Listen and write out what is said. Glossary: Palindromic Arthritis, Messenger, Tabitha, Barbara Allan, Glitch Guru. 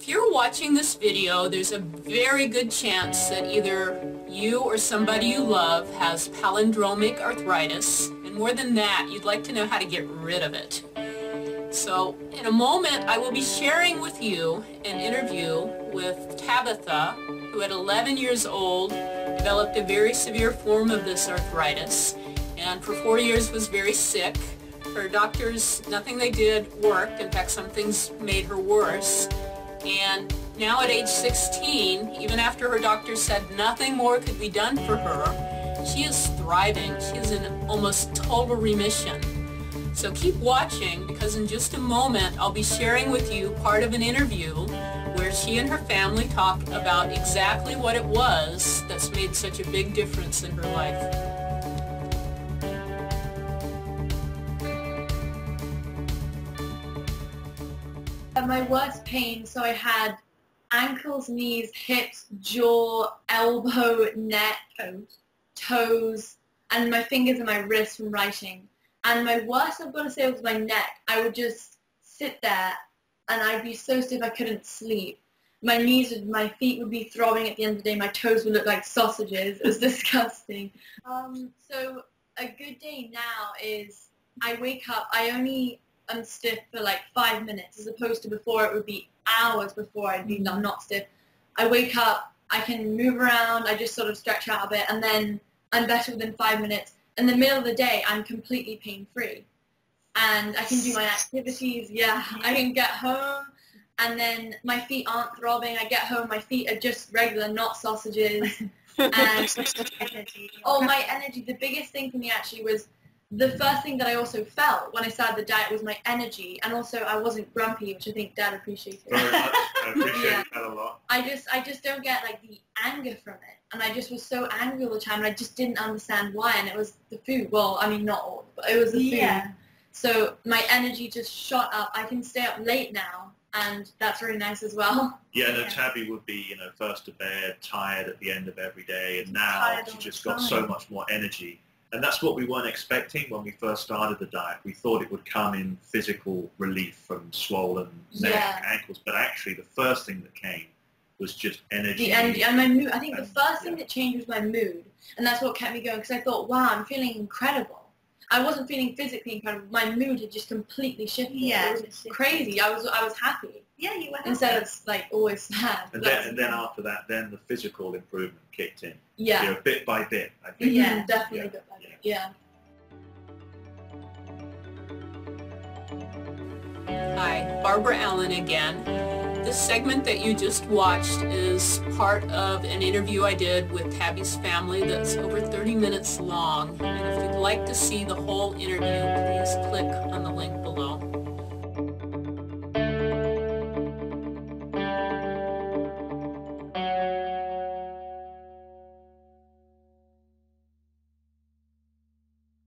If you're watching this video, there's a very good chance that either you or somebody you love has palindromic arthritis, and more than that, you'd like to know how to get rid of it. So in a moment, I will be sharing with you an interview with Tabitha, who at 11 years old developed a very severe form of this arthritis, and for 4 years was very sick. Her doctors, nothing they did worked. In fact, some things made her worse. And now at age 16, even after her doctor said nothing more could be done for her, she is thriving. She is in almost total remission. So keep watching, because in just a moment I'll be sharing with you part of an interview where she and her family talk about exactly what it was that's made such a big difference in her life. My worst pain, so I had ankles, knees, hips, jaw, elbow, neck, toes, and my fingers and my wrists from writing. And my worst, I've got to say, was my neck. I would just sit there and I'd be so stiff I couldn't sleep. My knees, my feet would be throbbing at the end of the day. My toes would look like sausages. It was disgusting. So a good day now is I wake up, I only... I'm stiff for like 5 minutes, as opposed to before it would be hours before I'd be not stiff. I wake up, I can move around, I just sort of stretch out a bit, and then I'm better within 5 minutes. In the middle of the day, I'm completely pain-free, and I can do my activities. Yeah, I can get home, and then my feet aren't throbbing. I get home, my feet are just regular, not sausages. And energy. Oh, my energy. The biggest thing for me actually was the first thing that I also felt when I started the diet was my energy, and also I wasn't grumpy, which I think Dad appreciated. Very much. I appreciate that a lot. I just don't get like the anger from it, and I just was so angry all the time, and I just didn't understand why, and it was the food. Well, I mean, not all, but it was the food. So my energy just shot up. I can stay up late now, and that's really nice as well. Yeah, no, Tabby would be, you know, first to bed, tired at the end of every day, and now she's just got so much more energy. And that's what we weren't expecting when we first started the diet. We thought it would come in physical relief from swollen neck, ankles, but actually the first thing that came was just energy. The energy and my mood. I think the first thing that changed was my mood, and that's what kept me going, because I thought, wow, I'm feeling incredible. I wasn't feeling physically incredible. My mood had just completely shifted. Yeah, it was crazy. I was happy. Yeah, you were happy. Instead of like always sad. And then after that, then the physical improvement kicked in. Yeah. You know, bit by bit, I think. Yeah, definitely bit by bit. Yeah. Hi, Barbara Allan again. This segment that you just watched is part of an interview I did with Tabby's family that's over 30 minutes long. And if you'd like to see the whole interview, please